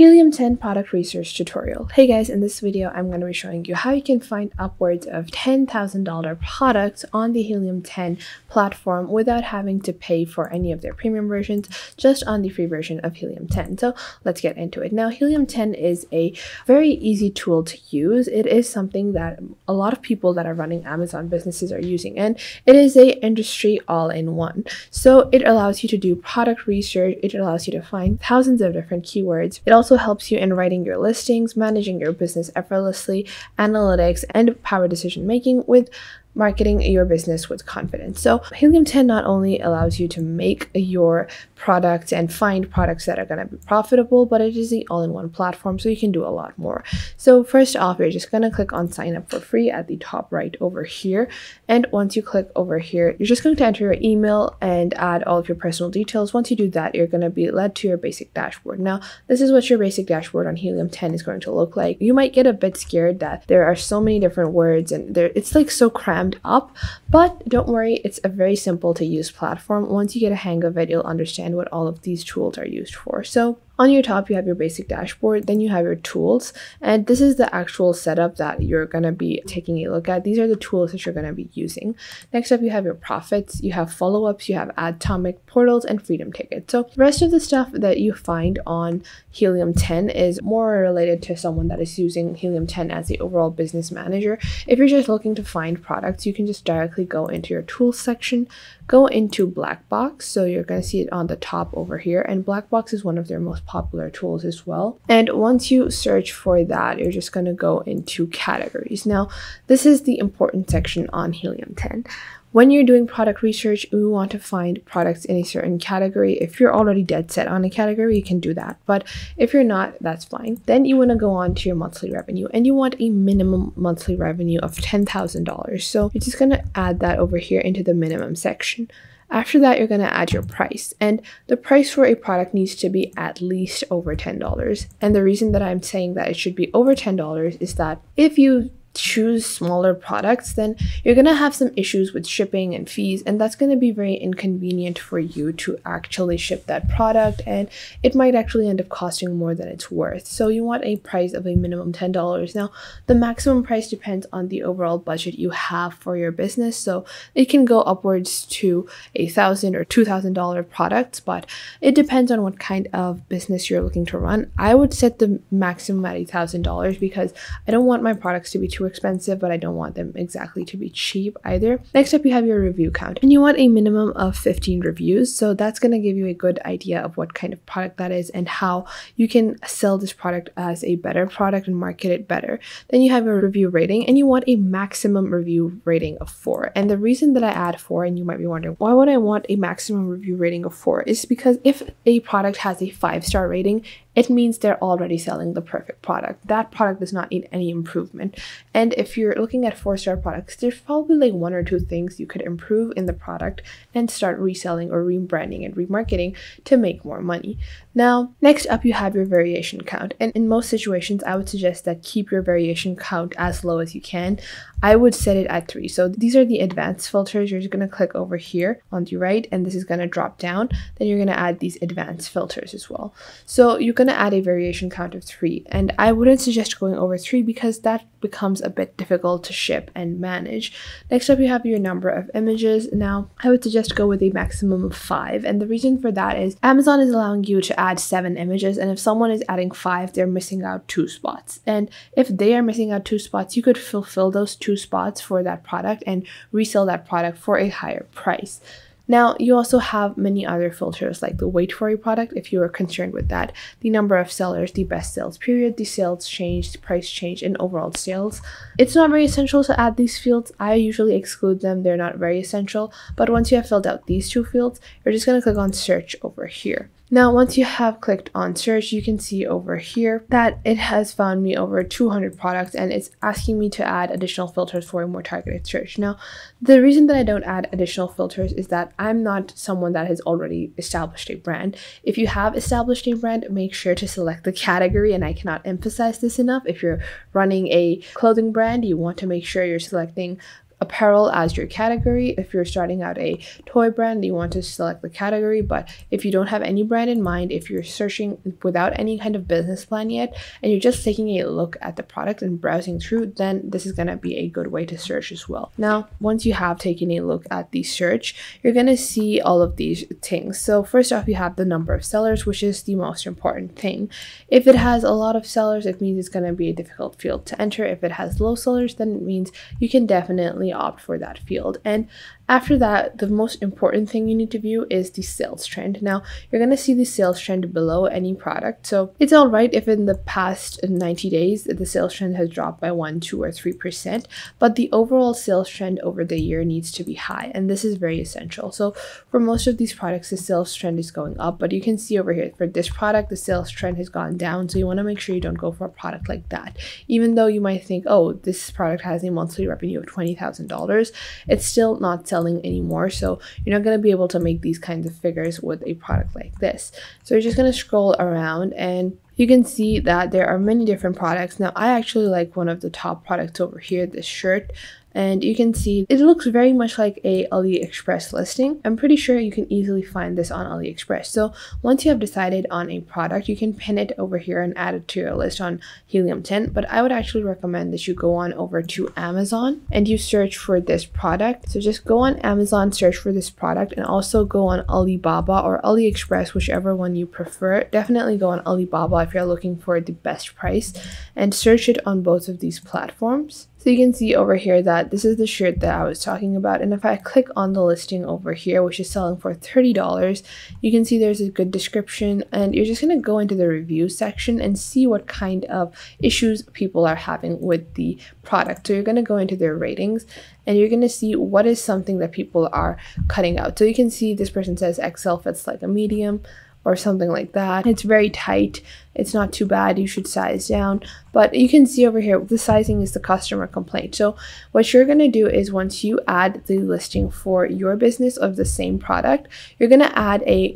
Helium 10 product research tutorial. Hey guys, in this video, I'm going to be showing you how you can find upwards of $10,000 products on the Helium 10 platform without having to pay for any of their premium versions, just on the free version of Helium 10. So let's get into it. Now, Helium 10 is a very easy tool to use. It is something that a lot of people that are running Amazon businesses are using, and it is an industry all-in-one. So it allows you to do product research. It allows you to find thousands of different keywords. It also helps you in writing your listings, managing your business effortlessly, analytics, and power decision making with marketing your business with confidence. So Helium 10 not only allows you to make your products and find products that are going to be profitable, but it is the all-in-one platform, so you can do a lot more. So first off, you're just going to click on sign up for free at the top right over here. And once you click over here, you're just going to enter your email and add all of your personal details. Once you do that, you're going to be led to your basic dashboard. Now, this is what your basic dashboard on Helium 10 is going to look like. You might get a bit scared that there are so many different words and it's like so cramped up, but don't worry, it's a very simple to use platform. Once you get a hang of it, you'll understand what all of these tools are used for. So on your top, you have your basic dashboard, then you have your tools, and this is the actual setup that you're going to be taking a look at. These are the tools that you're going to be using. Next up, you have your profits, you have follow-ups, you have Atomic Portals, and Freedom Tickets. So the rest of the stuff that you find on Helium 10 is more related to someone that is using Helium 10 as the overall business manager. If you're just looking to find products, you can just directly go into your tools section, go into Blackbox. So you're going to see it on the top over here, and Blackbox is one of their most popular tools as well. And once you search for that, you're just going to go into categories. Now, this is the important section on Helium 10. When you're doing product research, you want to find products in a certain category. If you're already dead set on a category, you can do that. But if you're not, that's fine. Then you want to go on to your monthly revenue, and you want a minimum monthly revenue of $10,000. So you're just going to add that over here into the minimum section. After that, you're going to add your price, and the price for a product needs to be at least over $10. And the reason that I'm saying that it should be over $10 is that if you choose smaller products, then you're going to have some issues with shipping and fees, and that's going to be very inconvenient for you to actually ship that product, and it might actually end up costing more than it's worth. So you want a price of a minimum $10. Now, the maximum price depends on the overall budget you have for your business, so it can go upwards to $1,000 or $2,000 products, but it depends on what kind of business you're looking to run. I would set the maximum at $1,000 because I don't want my products to be too expensive, but I don't want them exactly to be cheap either. Next up, you have your review count, and you want a minimum of 15 reviews. So that's going to give you a good idea of what kind of product that is and how you can sell this product as a better product and market it better. Then you have your review rating, and you want a maximum review rating of 4. And the reason that I add 4, and you might be wondering, why would I want a maximum review rating of 4? Is because if a product has a 5-star rating, it means they're already selling the perfect product. That product does not need any improvement. And if you're looking at 4-star products, there's probably like 1 or 2 things you could improve in the product and start reselling or rebranding and remarketing to make more money. Now, next up, you have your variation count. And in most situations, I would suggest that keep your variation count as low as you can. I would set it at 3. So these are the advanced filters. You're just going to click over here on the right, and this is going to drop down. Then you're going to add these advanced filters as well. So you going to add a variation count of 3, and I wouldn't suggest going over 3 because that becomes a bit difficult to ship and manage. Next up, you have your number of images. Now, I would suggest go with a maximum of 5, and the reason for that is Amazon is allowing you to add 7 images, and if someone is adding 5, they're missing out 2 spots. And if they are missing out 2 spots, you could fulfill those 2 spots for that product and resell that product for a higher price. Now, you also have many other filters like the weight for a product, if you are concerned with that, the number of sellers, the best sales period, the sales change, the price change, and overall sales. It's not very essential to add these fields. I usually exclude them. They're not very essential. But once you have filled out these 2 fields, you're just going to click on search over here. Now, once you have clicked on search, you can see over here that it has found me over 200 products, and it's asking me to add additional filters for a more targeted search. Now, the reason that I don't add additional filters is that I'm not someone that has already established a brand. If you have established a brand, make sure to select the category, and I cannot emphasize this enough. If you're running a clothing brand, you want to make sure you're selecting apparel as your category. If you're starting out a toy brand, you want to select the category. But if you don't have any brand in mind, if you're searching without any kind of business plan yet, and you're just taking a look at the product and browsing through, then this is going to be a good way to search as well. Now, once you have taken a look at the search, you're going to see all of these things. So first off, you have the number of sellers, which is the most important thing. If it has a lot of sellers, it means it's going to be a difficult field to enter. If it has low sellers, then it means you can definitely opt for that field. And after that, the most important thing you need to view is the sales trend. Now, you're going to see the sales trend below any product. So it's all right if in the past 90 days, the sales trend has dropped by 1, 2, or 3%, but the overall sales trend over the year needs to be high. And this is very essential. So for most of these products, the sales trend is going up, but you can see over here for this product, the sales trend has gone down. So you want to make sure you don't go for a product like that. Even though you might think, oh, this product has a monthly revenue of $20,000, it's still not selling anymore, so you're not going to be able to make these kinds of figures with a product like this. So you're just going to scroll around and you can see that there are many different products. Now, I actually like one of the top products over here, this shirt, and you can see it looks very much like a AliExpress listing. I'm pretty sure you can easily find this on AliExpress. So once you have decided on a product, you can pin it over here and add it to your list on Helium 10. But I would actually recommend that you go on over to Amazon and you search for this product. So just go on Amazon, search for this product, and also go on Alibaba or AliExpress, whichever one you prefer. Definitely go on Alibaba if you're looking for the best price, and search it on both of these platforms. So you can see over here that this is the shirt that I was talking about. And if I click on the listing over here, which is selling for $30, you can see there's a good description, and you're just going to go into the review section and see what kind of issues people are having with the product. So you're going to go into their ratings and you're going to see what is something that people are cutting out. So you can see this person says XL fits like a medium, or something like that. It's very tight. It's not too bad. You should size down. But you can see over here, the sizing is the customer complaint. So what you're going to do is once you add the listing for your business of the same product, you're going to add a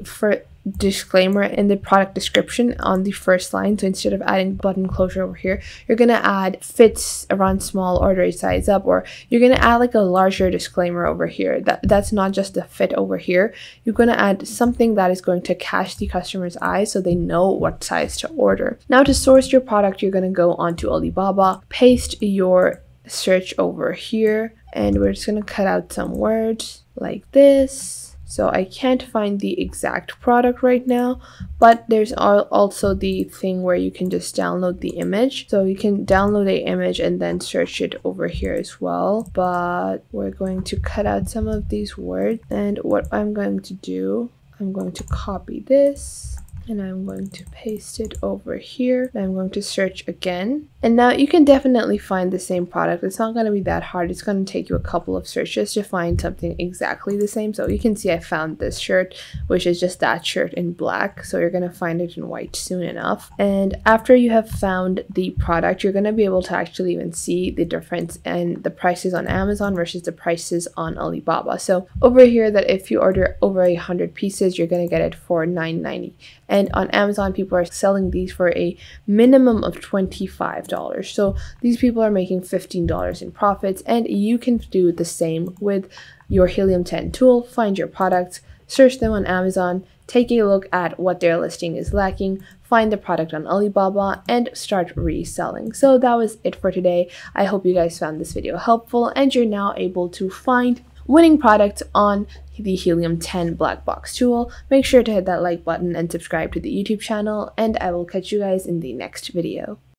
disclaimer in the product description on the first line. So instead of adding button closure over here, you're going to add fits around small, order a size up, or you're going to add like a larger disclaimer over here. That's not just the fit over here. You're going to add something that is going to catch the customer's eye so they know what size to order. Now, to source your product, you're going to go onto Alibaba, paste your search over here, and we're just going to cut out some words like this. So I can't find the exact product right now, but there's also the thing where you can just download the image. So you can download an image and then search it over here as well. But we're going to cut out some of these words. And what I'm going to do, I'm going to copy this, and I'm going to paste it over here. I'm going to search again. And now you can definitely find the same product. It's not going to be that hard. It's going to take you a couple of searches to find something exactly the same. So you can see I found this shirt, which is just that shirt in black. So you're going to find it in white soon enough. And after you have found the product, you're going to be able to actually even see the difference in the prices on Amazon versus the prices on Alibaba. So over here, that if you order over 100 pieces, you're going to get it for $9.90. And on Amazon, people are selling these for a minimum of $25. So these people are making $15 in profits, and you can do the same with your Helium 10 tool. Find your products, search them on Amazon, take a look at what their listing is lacking, find the product on Alibaba, and start reselling. So that was it for today. I hope you guys found this video helpful and you're now able to find winning products on the Helium 10 Blackbox tool. Make sure to hit that like button and subscribe to the YouTube channel, and I will catch you guys in the next video.